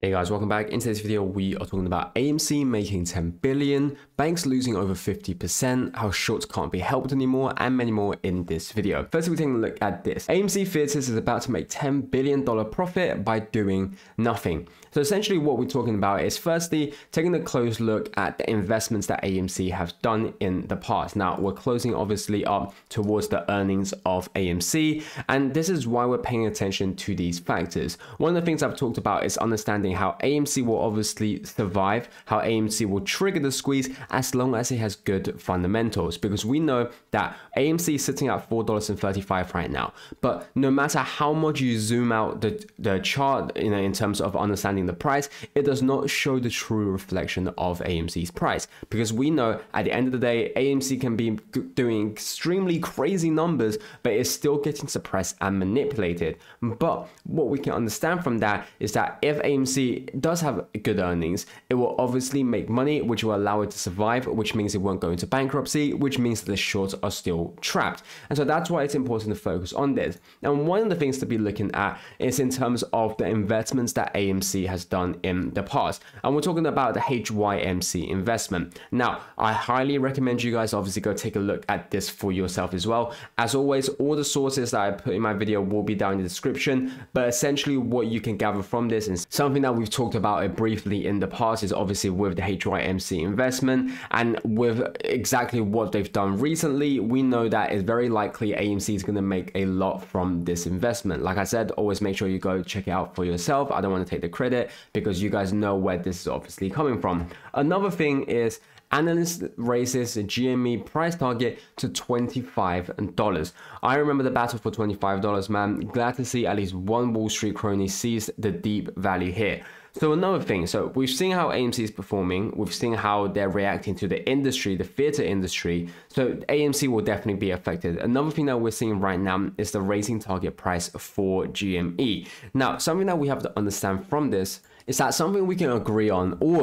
Hey guys, welcome back. In today's video, we are talking about AMC making 10 billion, banks losing over 50%, how shorts can't be helped anymore, and many more in this video. First, we're taking a look at this. AMC fears is about to make $10 billion profit by doing nothing. So essentially what we're talking about is firstly, taking a close look at the investments that AMC have done in the past. Now we're closing obviously up towards the earnings of AMC, and this is why we're paying attention to these factors. One of the things I've talked about is understanding how AMC will obviously survive, how AMC will trigger the squeeze as long as it has good fundamentals, because we know that AMC is sitting at $4.35 right now. But no matter how much you zoom out the chart, you know, in terms of understanding the price, it does not show the true reflection of AMC's price, because we know at the end of the day, AMC can be doing extremely crazy numbers, but it's still getting suppressed and manipulated. But what we can understand from that is that if AMC does have good earnings, it will obviously make money, which will allow it to survive, which means it won't go into bankruptcy, which means that the shorts are still trapped. And so that's why it's important to focus on this. And one of the things to be looking at is in terms of the investments that AMC has done in the past. And we're talking about the HYMC investment. Now, I highly recommend you guys obviously go take a look at this for yourself as well. As always, all the sources that I put in my video will be down in the description, but essentially what you can gather from this is something that we've talked about it briefly in the past is obviously with the HYMC investment, and with exactly what they've done recently, we know that it's very likely AMC is going to make a lot from this investment. Like I said, always make sure you go check it out for yourself. I don't want to take the credit because you guys know where this is obviously coming from. Another thing is analyst raises a GME price target to $25. I remember the battle for $25, man. Glad to see at least one Wall Street crony seized the deep value here. So another thing, so we've seen how AMC is performing, we've seen how they're reacting to the industry, the theater industry, so AMC will definitely be affected. Another thing that we're seeing right now is the raising target price for GME. Now, something that we have to understand from this is that something we can all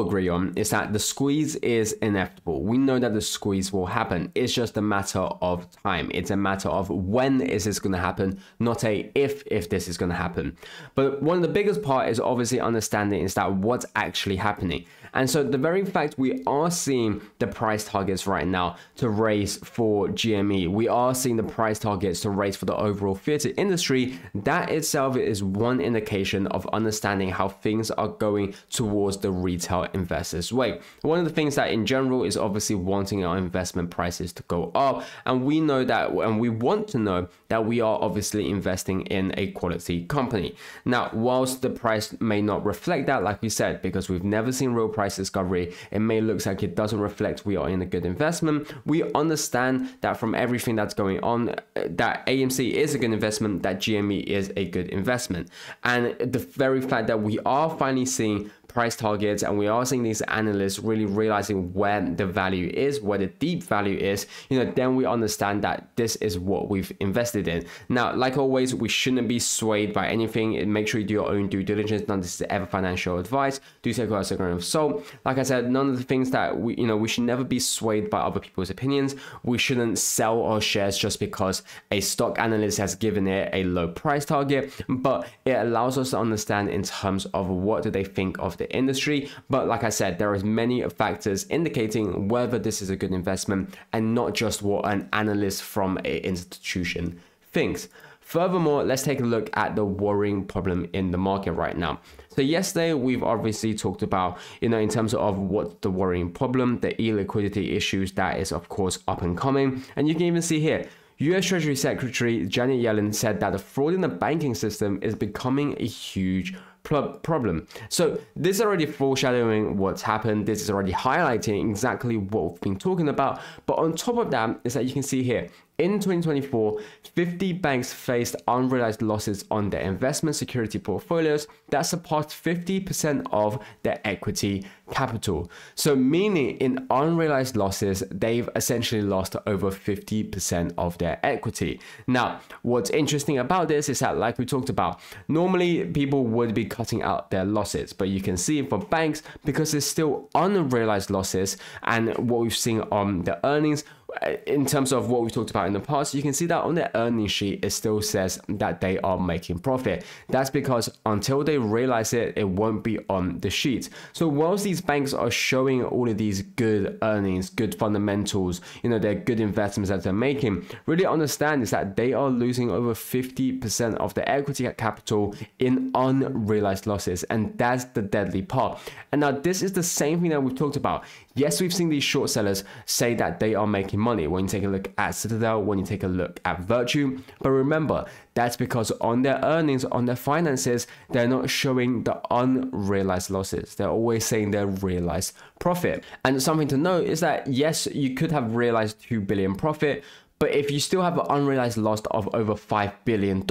agree on is that the squeeze is inevitable. We know that the squeeze will happen. It's just a matter of time. It's a matter of when is this going to happen, not a if this is going to happen. But one of the biggest part is obviously understanding is that what's actually happening. And so the very fact we are seeing the price targets right now to raise for GME, we are seeing the price targets to raise for the overall theater industry, that itself is one indication of understanding how things are going towards the retail investors' way. One of the things that in general is obviously wanting our investment prices to go up, and we know that, and we want to know that we are obviously investing in a quality company. Now, whilst the price may not reflect that, like we said, because we've never seen real price discovery, it may look like it doesn't reflect we are in a good investment. We understand that from everything that's going on, that AMC is a good investment, that GME is a good investment. And the very fact that we are finally seeing price targets and we are seeing these analysts really realizing where the value is, where the deep value is, you know, then we understand that this is what we've invested in. Now, like always, we shouldn't be swayed by anything. Make sure you do your own due diligence. None of this is ever financial advice. Do take a second of salt. Like I said, none of the things that we, you know, we should never be swayed by other people's opinions. We shouldn't sell our shares just because a stock analyst has given it a low price target, but it allows us to understand in terms of what do they think of the industry. But like I said, there is many factors indicating whether this is a good investment and not just what an analyst from an institution thinks. Furthermore, let's take a look at the worrying problem in the market right now. So yesterday, we've obviously talked about, you know, in terms of what the worrying problem, the illiquidity issues that is of course up and coming. And you can even see here, US Treasury Secretary Janet Yellen said that the fraud in the banking system is becoming a huge problem. So this is already foreshadowing what's happened. This is already highlighting exactly what we've been talking about. But on top of that is that you can see here, in 2024, 50 banks faced unrealized losses on their investment security portfolios that surpassed 50% of their equity capital. So meaning in unrealized losses, they've essentially lost over 50% of their equity. Now, what's interesting about this is that, like we talked about, normally people would be cutting out their losses, but you can see for banks, because there's still unrealized losses and what we've seen on the earnings, in terms of what we talked about in the past, you can see that on their earnings sheet, it still says that they are making profit. That's because until they realize it, it won't be on the sheet. So whilst these banks are showing all of these good earnings, good fundamentals, you know, they're good investments that they're making, really understand is that they are losing over 50% of their equity capital in unrealized losses. And that's the deadly part. And now this is the same thing that we've talked about. Yes, we've seen these short sellers say that they are making money when you take a look at Citadel, when you take a look at Virtue. But remember, that's because on their earnings, on their finances, they're not showing the unrealized losses. They're always saying their realized profit. And something to note is that, yes, you could have realized $2 billion profit, but if you still have an unrealized loss of over $5 billion,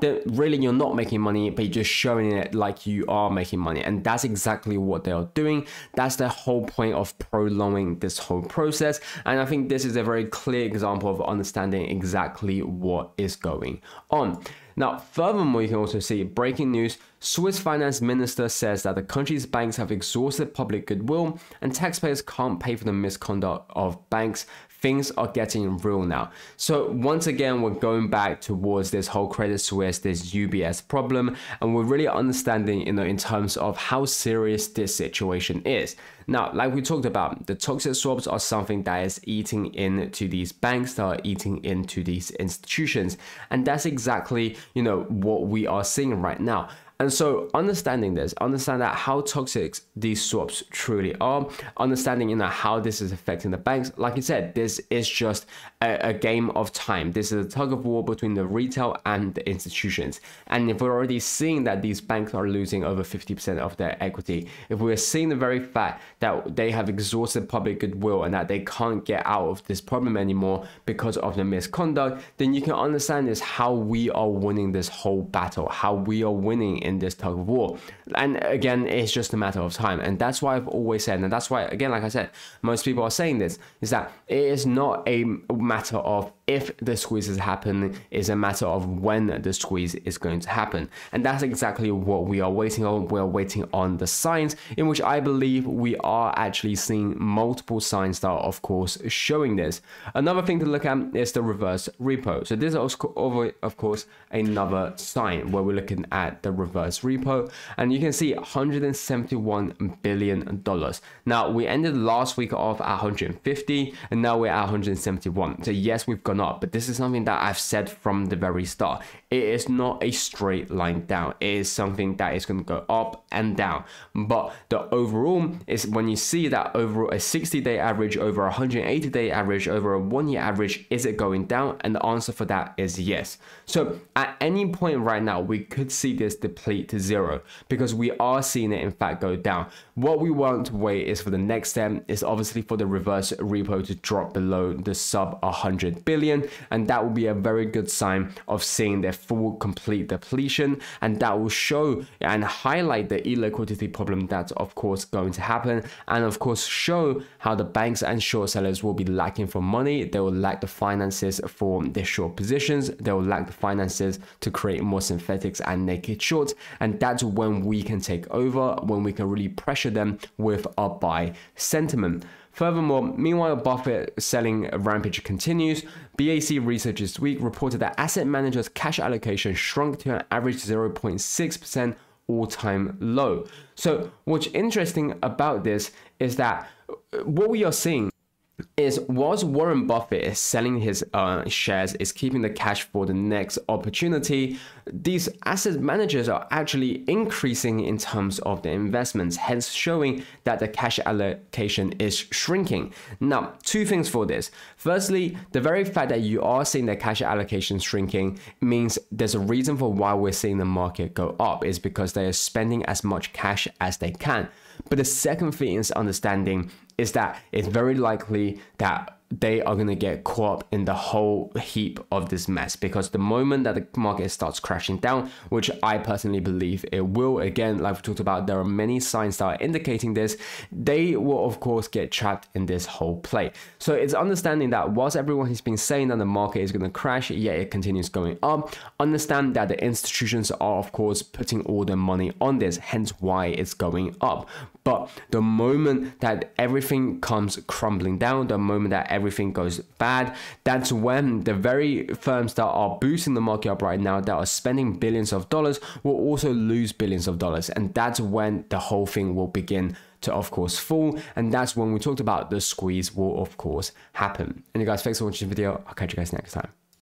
then really you're not making money, but you're just showing it like you are making money. And that's exactly what they are doing. That's the whole point of prolonging this whole process. And I think this is a very clear example of understanding exactly what is going on. Now, furthermore, you can also see breaking news. Swiss finance minister says that the country's banks have exhausted public goodwill and taxpayers can't pay for the misconduct of banks. Things are getting real now. So once again, we're going back towards this whole Credit Suisse, this UBS problem, and we're really understanding, you know, in terms of how serious this situation is. Now, like we talked about, the toxic swaps are something that is eating into these banks, that are eating into these institutions. And that's exactly, you know, what we are seeing right now. And so understanding this, understand that how toxic these swaps truly are, understanding, you know, how this is affecting the banks. Like I said, this is just a game of time. This is a tug of war between the retail and the institutions. And if we're already seeing that these banks are losing over 50% of their equity, if we're seeing the very fact that they have exhausted public goodwill and that they can't get out of this problem anymore because of the misconduct, then you can understand this, how we are winning this whole battle, how we are winning in this tug of war. And again, it's just a matter of time. And that's why I've always said, and that's why, again, like I said, most people are saying this, is that it is not a matter of if the squeeze has happened, it's a matter of when the squeeze is going to happen. And that's exactly what we are waiting on. We're waiting on the signs, in which I believe we are actually seeing multiple signs that are, of course, showing this. Another thing to look at is the reverse repo. So this is, of course, another sign where we're looking at the reverse repo, and you can see $171 billion. Now, we ended last week off at 150, and now we're at 171. So yes, we've gone up, but this is something that I've said from the very start. It is not a straight line down. It is something that is going to go up and down. But the overall is, when you see that overall a 60-day average, over a 180-day average, over a 1-year average, is it going down? And the answer for that is yes. So at any point right now, we could see this deplete to zero, because we are seeing it in fact go down. What we want to wait is for the next step, is obviously for the reverse repo to drop below the sub 100 billion, and that will be a very good sign of seeing their full complete depletion, and that will show and highlight the illiquidity problem that's of course going to happen, and of course show how the banks and short sellers will be lacking for money. They will lack the finances for their short positions, they will lack the finances to create more synthetics and naked shorts, and that's when we can take over, when we can really pressure them with our buy sentiment. Furthermore, meanwhile, Buffett selling rampage continues. BAC Research this week reported that asset managers' cash allocation shrunk to an average 0.6% all-time low. So what's interesting about this is that what we are seeing is, whilst Warren Buffett is selling his shares, is keeping the cash for the next opportunity, these asset managers are actually increasing in terms of the investments, hence showing that the cash allocation is shrinking. Now, two things for this. Firstly, the very fact that you are seeing the cash allocation shrinking means there's a reason for why we're seeing the market go up, is because they are spending as much cash as they can. But the second thing is understanding is that it's very likely that they are going to get caught up in the whole heap of this mess, because the moment that the market starts crashing down, which I personally believe it will, again, like we talked about, there are many signs that are indicating this, they will of course get trapped in this whole play. So it's understanding that whilst everyone has been saying that the market is going to crash, yet it continues going up, understand that the institutions are of course putting all their money on this, hence why it's going up. But the moment that everything comes crumbling down, the moment that everything everything goes bad. That's when the very firms that are boosting the market up right now, that are spending billions of dollars, will also lose billions of dollars. And that's when the whole thing will begin to, of course, fall. And that's when we talked about the squeeze will, of course, happen. And you guys, thanks for watching this video. I'll catch you guys next time.